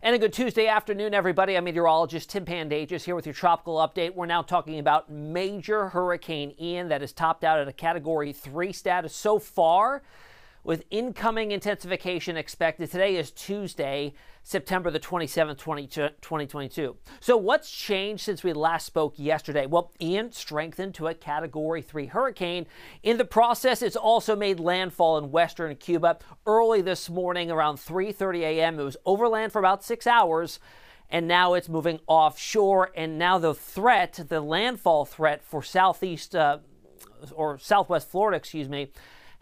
And a good Tuesday afternoon, everybody. I'm meteorologist Tim Pandages here with your tropical update. We're now talking about major Hurricane Ian that has topped out at a Category 3 status so far, with incoming intensification expected. Today is Tuesday, September the 27th, 2022. So what's changed since we last spoke yesterday? Well, Ian strengthened to a Category 3 hurricane. In the process, it's also made landfall in western Cuba. Early this morning, around 3:30 a.m., it was overland for about 6 hours, and now it's moving offshore. And now the threat, the landfall threat for southwest Florida,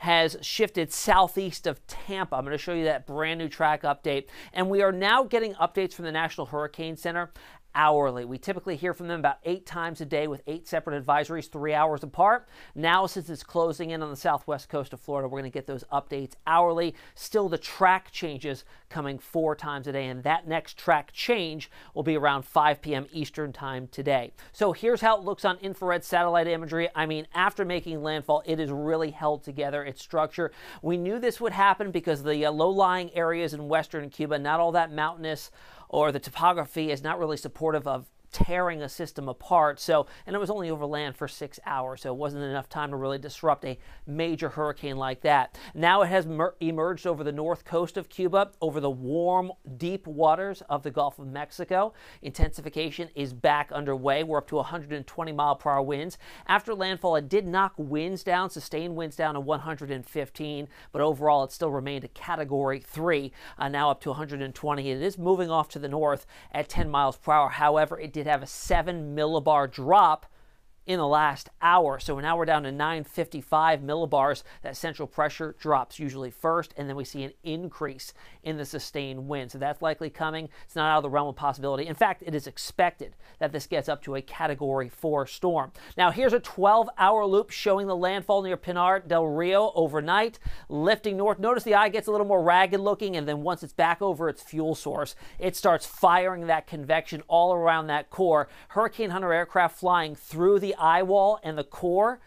has shifted southeast of Tampa. I'm going to show you that brand new track update. And we are now getting updates from the National Hurricane Center hourly. We typically hear from them about 8 times a day with 8 separate advisories 3 hours apart. Now, since it's closing in on the southwest coast of Florida, we're going to get those updates hourly. Still, the track changes coming 4 times a day, and that next track change will be around 5 p.m. Eastern time today. So here's how it looks on infrared satellite imagery. I mean, after making landfall, it is really held together, its structure. We knew this would happen because the low-lying areas in western Cuba, not all that mountainous, or the topography is not really supportive of tearing a system apart. So, and it was only over land for 6 hours, so it wasn't enough time to really disrupt a major hurricane like that. Now it has emerged over the north coast of Cuba, over the warm, deep waters of the Gulf of Mexico. Intensification is back underway. We're up to 120-mile-per-hour winds. After landfall, it did knock winds down, sustained winds down to 115, but overall it still remained a Category 3, now up to 120. It is moving off to the north at 10 miles per hour. However, it did have a 7 millibar drop in the last hour. So now we're down to 955 millibars. That central pressure drops usually first, and then we see an increase in the sustained wind. So that's likely coming. It's not out of the realm of possibility. In fact, it is expected that this gets up to a Category 4 storm. Now, here's a 12-hour loop showing the landfall near Pinar del Rio overnight, lifting north. Notice the eye gets a little more ragged looking, and then once it's back over its fuel source, it starts firing that convection all around that core. Hurricane Hunter aircraft flying through the eye wall and the core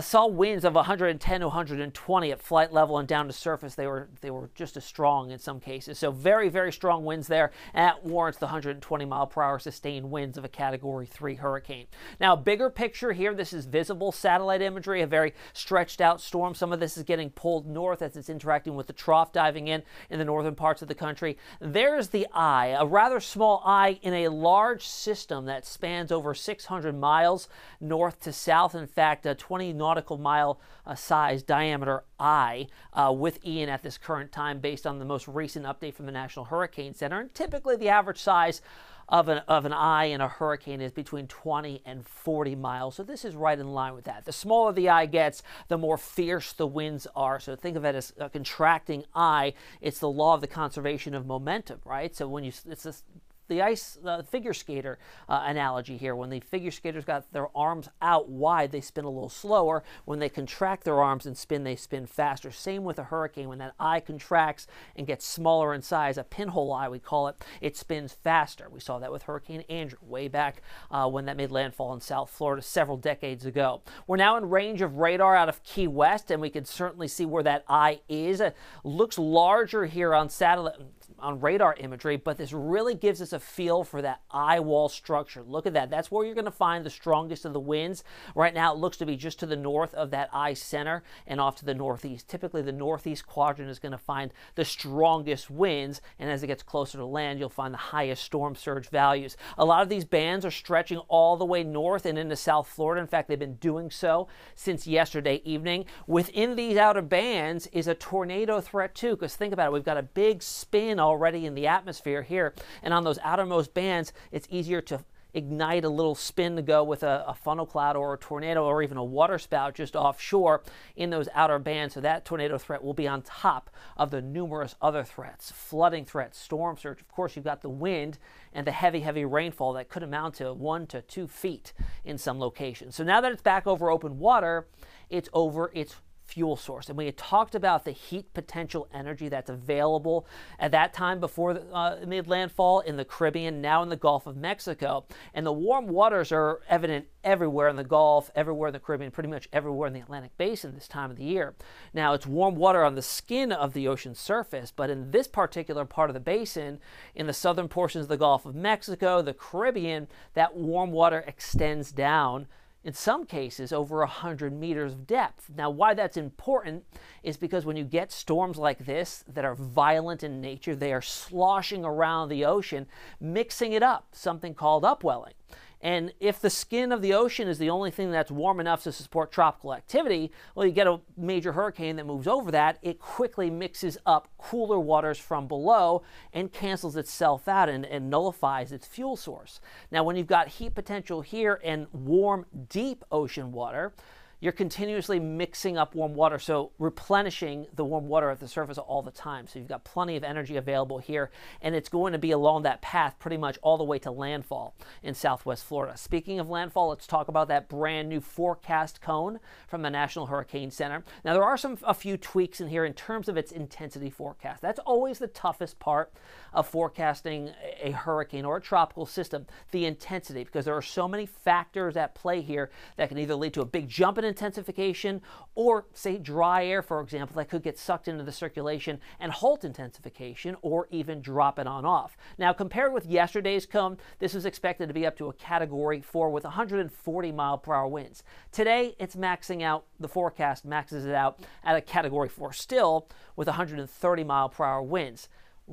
saw winds of 110 to 120 at flight level, and down to surface they were just as strong in some cases. So very, very strong winds there, and that warrants the 120-mile-per-hour sustained winds of a Category 3 hurricane. Now, bigger picture here, this is visible satellite imagery, a very stretched-out storm. Some of this is getting pulled north as it's interacting with the trough diving in the northern parts of the country. There's the eye, a rather small eye in a large system that spans over 600 miles north to south. In fact, 20 nautical mile size diameter eye with Ian at this current time, based on the most recent update from the National Hurricane Center. And typically the average size of an eye in a hurricane is between 20 and 40 miles. So this is right in line with that. The smaller the eye gets, the more fierce the winds are. So think of it as a contracting eye. It's the law of the conservation of momentum, right? So when you, it's this, the ice figure skater analogy here. When the figure skaters got their arms out wide, they spin a little slower. When they contract their arms and spin, they spin faster. Same with a hurricane. When that eye contracts and gets smaller in size, a pinhole eye we call it, it spins faster. We saw that with Hurricane Andrew way back when that made landfall in South Florida several decades ago. We're now in range of radar out of Key West, and we can certainly see where that eye is. It looks larger here on satellite, on radar imagery, but this really gives us a feel for that eye wall structure. Look at that. That's where you're going to find the strongest of the winds. Right now, it looks to be just to the north of that eye center and off to the northeast. Typically, the northeast quadrant is going to find the strongest winds, and as it gets closer to land, you'll find the highest storm surge values. A lot of these bands are stretching all the way north and into South Florida. In fact, they've been doing so since yesterday evening. Within these outer bands is a tornado threat, too, because think about it. We've got a big spin already in the atmosphere here, and on those outermost bands, it's easier to ignite a little spin to go with a funnel cloud or a tornado or even a waterspout just offshore in those outer bands. So that tornado threat will be on top of the numerous other threats, flooding threats, storm surge. Of course, you've got the wind and the heavy, heavy rainfall that could amount to 1 to 2 feet in some locations. So now that it's back over open water, it's over its fuel source. And we had talked about the heat potential energy that's available at that time before mid-landfall in the Caribbean, now in the Gulf of Mexico. And the warm waters are evident everywhere in the Gulf, everywhere in the Caribbean, pretty much everywhere in the Atlantic Basin this time of the year. Now, it's warm water on the skin of the ocean surface, but in this particular part of the basin, in the southern portions of the Gulf of Mexico, the Caribbean, that warm water extends down, in some cases, over 100 meters of depth. Now, why that's important is because when you get storms like this that are violent in nature, they are sloshing around the ocean, mixing it up, something called upwelling. And if the skin of the ocean is the only thing that's warm enough to support tropical activity, well, you get a major hurricane that moves over that, it quickly mixes up cooler waters from below and cancels itself out and nullifies its fuel source. Now, when you've got heat potential here and warm, deep ocean water, you're continuously mixing up warm water, so replenishing the warm water at the surface all the time. So you've got plenty of energy available here, and it's going to be along that path pretty much all the way to landfall in southwest Florida. Speaking of landfall, let's talk about that brand new forecast cone from the National Hurricane Center. Now, there are a few tweaks in here in terms of its intensity forecast. That's always the toughest part of forecasting a hurricane or a tropical system, the intensity, because there are so many factors at play here that can either lead to a big jump in intensification, or say dry air, for example, that could get sucked into the circulation and halt intensification, or even drop it on off. Now, compared with yesterday's cone, this is expected to be up to a Category 4 with 140-mile-per-hour winds. Today, it's maxing out, the forecast maxes it out at a Category 4 still with 130-mile-per-hour winds.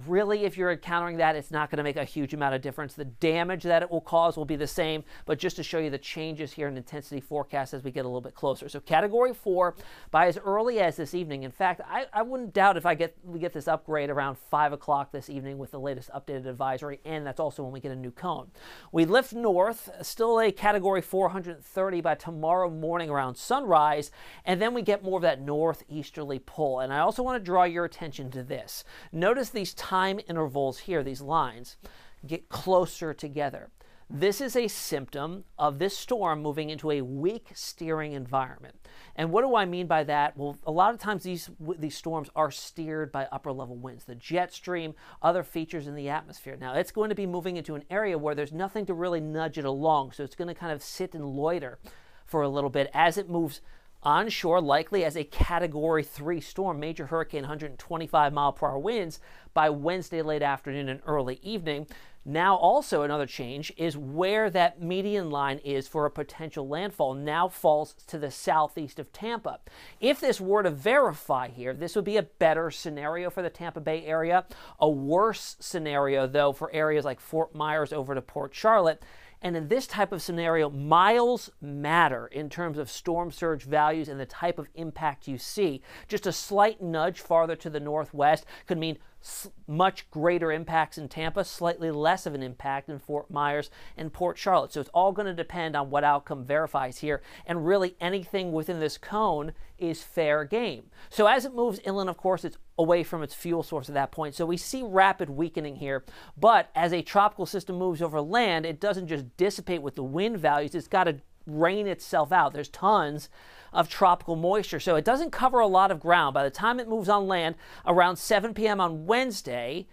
Really, if you're encountering that, it's not going to make a huge amount of difference. The damage that it will cause will be the same, but just to show you the changes here in intensity forecast as we get a little bit closer. So Category 4 by as early as this evening. In fact, I wouldn't doubt if we get this upgrade around 5 o'clock this evening with the latest updated advisory, and that's also when we get a new cone. We lift north, still a Category 430 by tomorrow morning around sunrise, and then we get more of that northeasterly pull. And I also want to draw your attention to this. Notice these time intervals here, these lines get closer together. This is a symptom of this storm moving into a weak steering environment. And what do I mean by that? Well, a lot of times these storms are steered by upper level winds, the jet stream, other features in the atmosphere. Now, it's going to be moving into an area where there's nothing to really nudge it along, so it's going to kind of sit and loiter for a little bit as it moves onshore, likely as a Category 3 storm, major hurricane, 125-mile-per-hour winds by Wednesday late afternoon and early evening. Now, also another change is where that median line is for a potential landfall now falls to the southeast of Tampa. If this were to verify here, this would be a better scenario for the Tampa Bay area. A worse scenario, though, for areas like Fort Myers over to Port Charlotte. And in this type of scenario, miles matter in terms of storm surge values and the type of impact you see. Just a slight nudge farther to the northwest could mean much greater impacts in Tampa, slightly less of an impact in Fort Myers and Port Charlotte. So it's all going to depend on what outcome verifies here, and really anything within this cone is fair game. So as it moves inland, of course, it's away from its fuel source at that point. So we see rapid weakening here, but as a tropical system moves over land, it doesn't just dissipate with the wind values, it's got to rain itself out. There's tons of tropical moisture, so it doesn't cover a lot of ground. By the time it moves on land around 7 p.m. on Wednesday,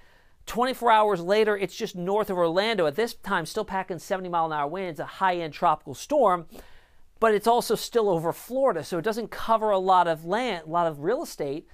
24 hours later, it's just north of Orlando. At this time, still packing 70-mile-an-hour winds, a high-end tropical storm, but it's also still over Florida, so it doesn't cover a lot of land, a lot of real estate.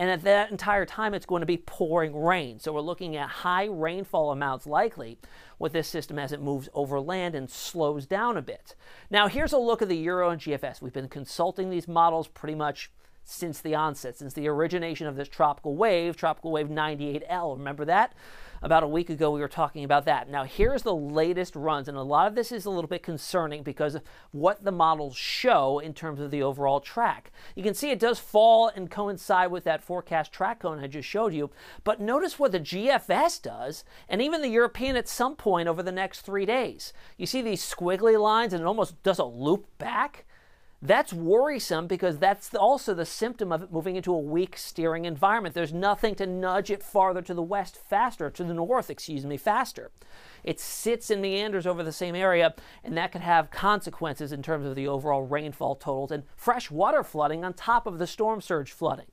And at that entire time, it's going to be pouring rain. So we're looking at high rainfall amounts likely with this system as it moves over land and slows down a bit. Now, here's a look at the Euro and GFS. We've been consulting these models pretty much since the onset, since the origination of this tropical wave 98L. Remember that? About a week ago, we were talking about that. Now, here's the latest runs, and a lot of this is a little bit concerning because of what the models show in terms of the overall track. You can see it does fall and coincide with that forecast track cone I just showed you, but notice what the GFS does, and even the European at some point over the next 3 days. You see these squiggly lines, and it almost does a loop back. That's worrisome because that's also the symptom of it moving into a weak steering environment. There's nothing to nudge it farther to the west faster, to the north, excuse me, faster. It sits and meanders over the same area, and that could have consequences in terms of the overall rainfall totals and fresh water flooding on top of the storm surge flooding.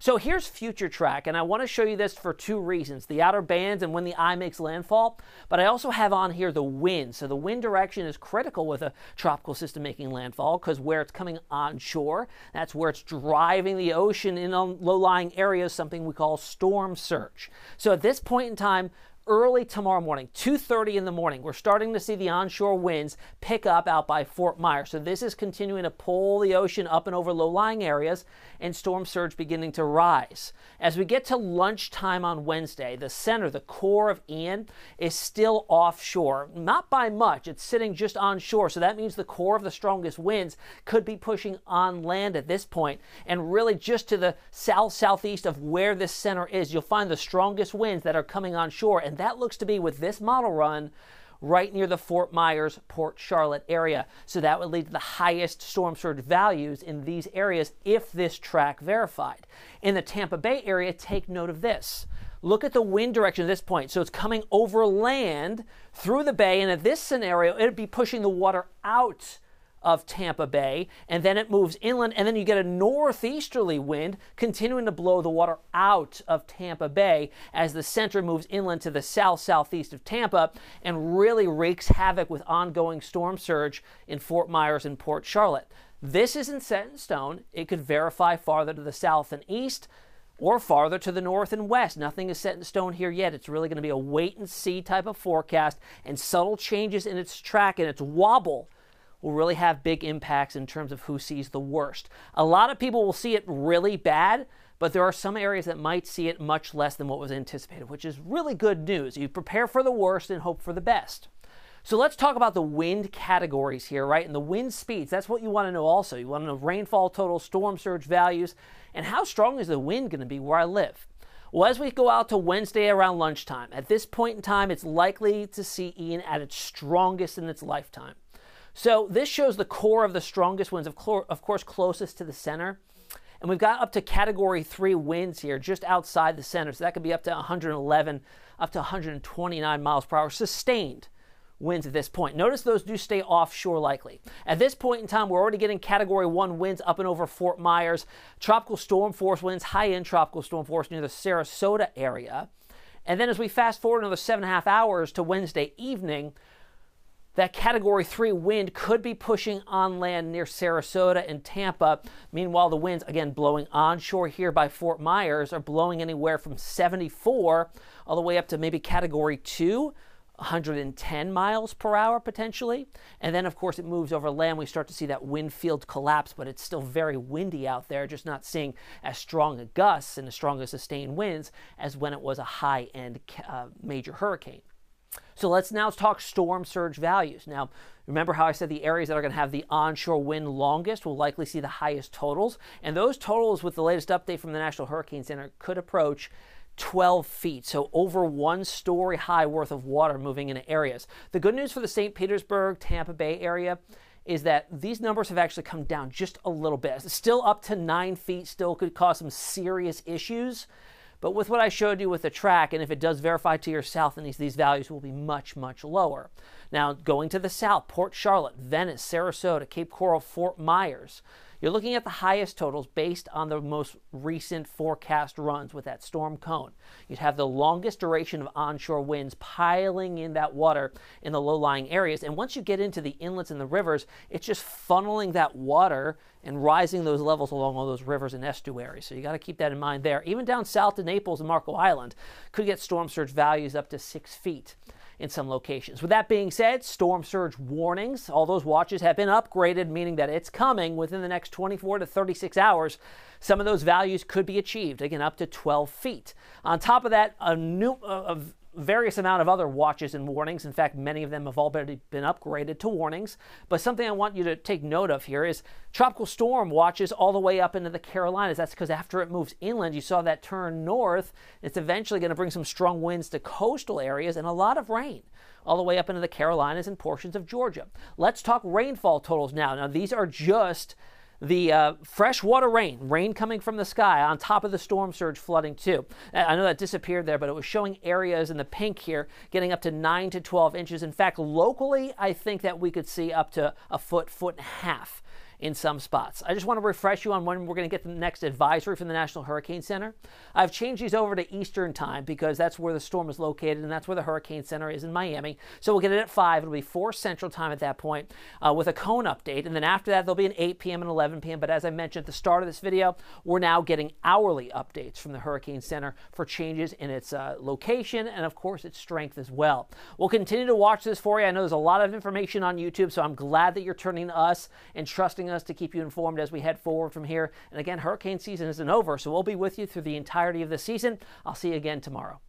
So here's future track, and I want to show you this for two reasons, the outer bands and when the eye makes landfall, but I also have on here the wind. So the wind direction is critical with a tropical system making landfall because where it's coming onshore, that's where it's driving the ocean in low-lying areas, something we call storm surge. So at this point in time, early tomorrow morning, 2:30 in the morning, we're starting to see the onshore winds pick up out by Fort Myers. So this is continuing to pull the ocean up and over low-lying areas and storm surge beginning to rise. As we get to lunchtime on Wednesday, the center, the core of Ian, is still offshore. Not by much. It's sitting just onshore. So that means the core of the strongest winds could be pushing on land at this point. And really just to the south-southeast of where this center is, you'll find the strongest winds that are coming onshore. And that looks to be, with this model run, right near the Fort Myers, Port Charlotte area. So that would lead to the highest storm surge values in these areas if this track verified. In the Tampa Bay area, take note of this. Look at the wind direction at this point. So it's coming over land through the bay, and in this scenario, it'd be pushing the water out of Tampa Bay, and then it moves inland, and then you get a northeasterly wind continuing to blow the water out of Tampa Bay as the center moves inland to the south-southeast of Tampa and really wreaks havoc with ongoing storm surge in Fort Myers and Port Charlotte. This isn't set in stone. It could verify farther to the south and east, or farther to the north and west. Nothing is set in stone here yet. It's really going to be a wait-and-see type of forecast, and subtle changes in its track and its wobble will really have big impacts in terms of who sees the worst. A lot of people will see it really bad, but there are some areas that might see it much less than what was anticipated, which is really good news. You prepare for the worst and hope for the best. So let's talk about the wind categories here, right? And the wind speeds, that's what you want to know also. You want to know rainfall total, storm surge values, and how strong is the wind going to be where I live? Well, as we go out to Wednesday around lunchtime, at this point in time, it's likely to see Ian at its strongest in its lifetime. So this shows the core of the strongest winds, of course, closest to the center. And we've got up to Category 3 winds here just outside the center. So that could be up to 111, up to 129 miles per hour sustained winds at this point. Notice those do stay offshore likely. At this point in time, we're already getting Category 1 winds up and over Fort Myers, tropical storm force winds, high-end tropical storm force near the Sarasota area. And then as we fast forward another 7.5 hours to Wednesday evening, that Category 3 wind could be pushing on land near Sarasota and Tampa. Meanwhile, the winds, again, blowing onshore here by Fort Myers are blowing anywhere from 74 all the way up to maybe Category 2, 110 miles per hour potentially. And then, of course, it moves over land. We start to see that wind field collapse, but it's still very windy out there, just not seeing as strong a gusts and as strong a sustained winds as when it was a high-end major hurricane. So let's now talk storm surge values. Now, remember how I said the areas that are going to have the onshore wind longest will likely see the highest totals. And those totals, with the latest update from the National Hurricane Center, could approach 12 feet, so over 1 story high worth of water moving into areas. The good news for the St. Petersburg, Tampa Bay area is that these numbers have actually come down just a little bit. It's still up to 9 feet, still could cause some serious issues. But with what I showed you with the track, and if it does verify to your south and east, these values will be much, much lower. Now, going to the south, Port Charlotte, Venice, Sarasota, Cape Coral, Fort Myers, you're looking at the highest totals based on the most recent forecast runs with that storm cone. You'd have the longest duration of onshore winds piling in that water in the low-lying areas. And once you get into the inlets and the rivers, it's just funneling that water and rising those levels along all those rivers and estuaries. So you got to keep that in mind there. Even down south to Naples and Marco Island could get storm surge values up to 6 feet in some locations. With that being said, storm surge warnings, all those watches have been upgraded, meaning that it's coming within the next 24 to 36 hours. Some of those values could be achieved, again, up to 12 feet. On top of that, a new various amount of other watches and warnings. In fact, many of them have already been upgraded to warnings. But something I want you to take note of here is tropical storm watches all the way up into the Carolinas. That's because after it moves inland, you saw that turn north. It's eventually going to bring some strong winds to coastal areas and a lot of rain all the way up into the Carolinas and portions of Georgia. Let's talk rainfall totals now. Now, these are just the freshwater rain coming from the sky on top of the storm surge flooding too. I know that disappeared there, but it was showing areas in the pink here getting up to 9 to 12 inches. In fact, locally, I think that we could see up to a foot, foot and a half in some spots. I just want to refresh you on when we're going to get the next advisory from the National Hurricane Center. I've changed these over to Eastern time because that's where the storm is located and that's where the Hurricane Center is in Miami. So we'll get it at 5. It'll be 4 Central time at that point with a cone update. And then after that, there'll be an 8 p.m. and 11 p.m. But as I mentioned at the start of this video, we're now getting hourly updates from the Hurricane Center for changes in its location and, of course, its strength as well. We'll continue to watch this for you. I know there's a lot of information on YouTube, so I'm glad that you're turning to us and trusting us to keep you informed as we head forward from here. And again, hurricane season isn't over, so we'll be with you through the entirety of the season. I'll see you again tomorrow.